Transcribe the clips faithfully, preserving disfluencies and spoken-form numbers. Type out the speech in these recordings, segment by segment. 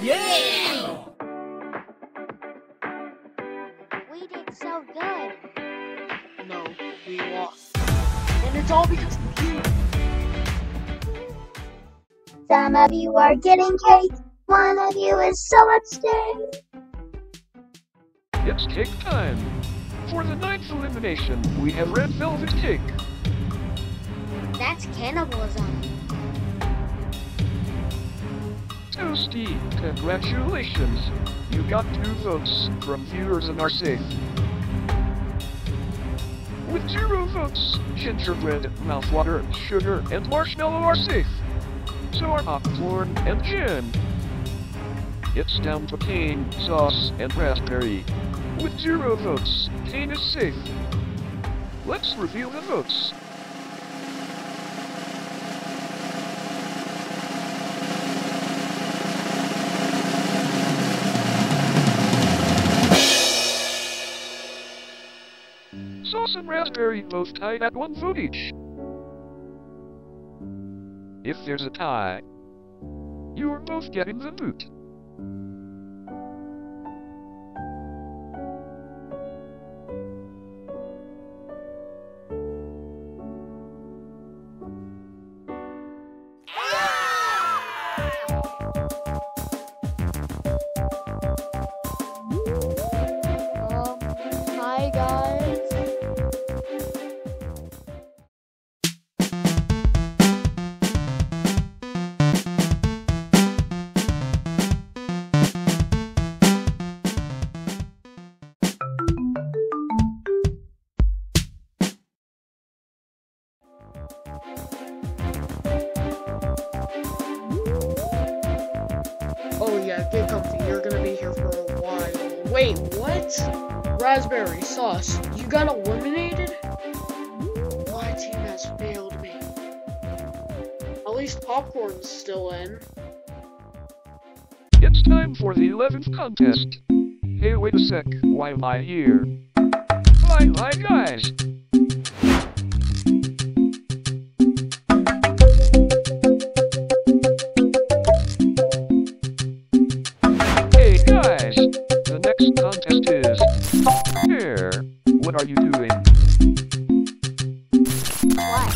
Yeah! We did so good. No, we lost. And it's all because of you. Some of you are getting cake. One of you is so upstairs. It's cake time. For the ninth elimination, we have red velvet cake. That's cannibalism. Toasty, congratulations. You got two votes from viewers and are safe. With zero votes, gingerbread, mouthwater, sugar, and marshmallow are safe. So are popcorn and gin. It's down to cane, sauce, and raspberry. With zero votes, cane is safe. Let's reveal the votes. Sauce and raspberry both tied at one vote each. If there's a tie, you're both getting the boot. Oh yeah, get comfy, you're gonna be here for a while. Wait, what? Raspberry sauce, you got eliminated? My team has failed me. At least popcorn's still in. It's time for the eleventh contest. Hey, wait a sec, why am I here? Hi, hi guys! What are you doing? What?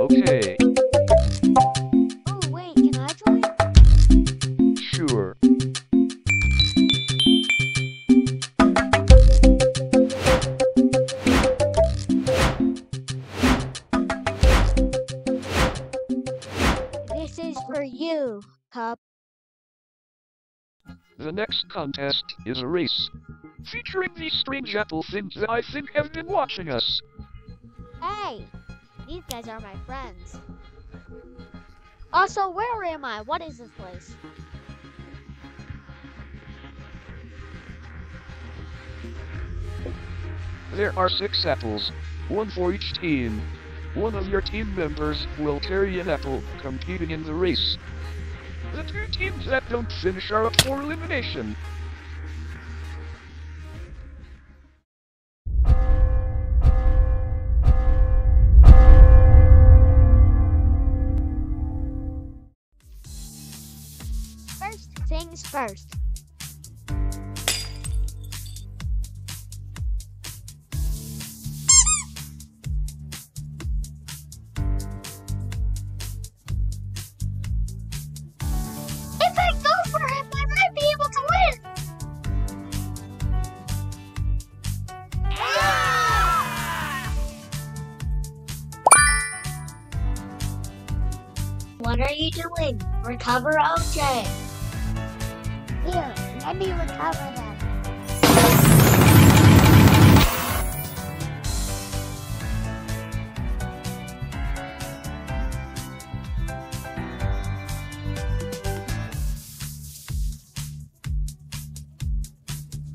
Okay. Oh wait, can I join? Sure. For you, Cup. The next contest is a race featuring these strange apple things that I think have been watching us. Hey, these guys are my friends. Also, where am I? What is this place? There are six apples, one for each team. One of your team members will carry an apple, competing in the race. The two teams that don't finish are up for elimination. First things first. What are you doing? Recover object! Here, let me recover them.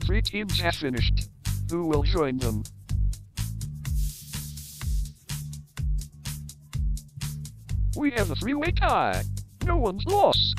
Three teams have finished. Who will join them? We have a three-way tie. No one's lost.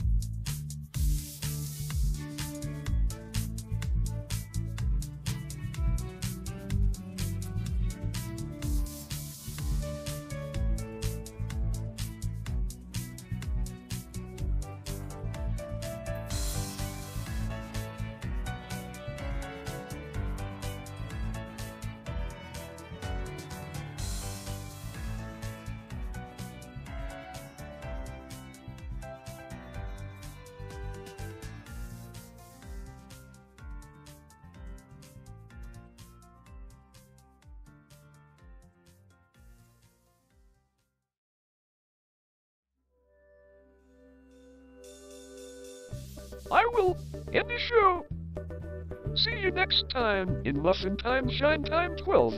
I will end the show. See you next time in Muffin Time, Shine Time twelve.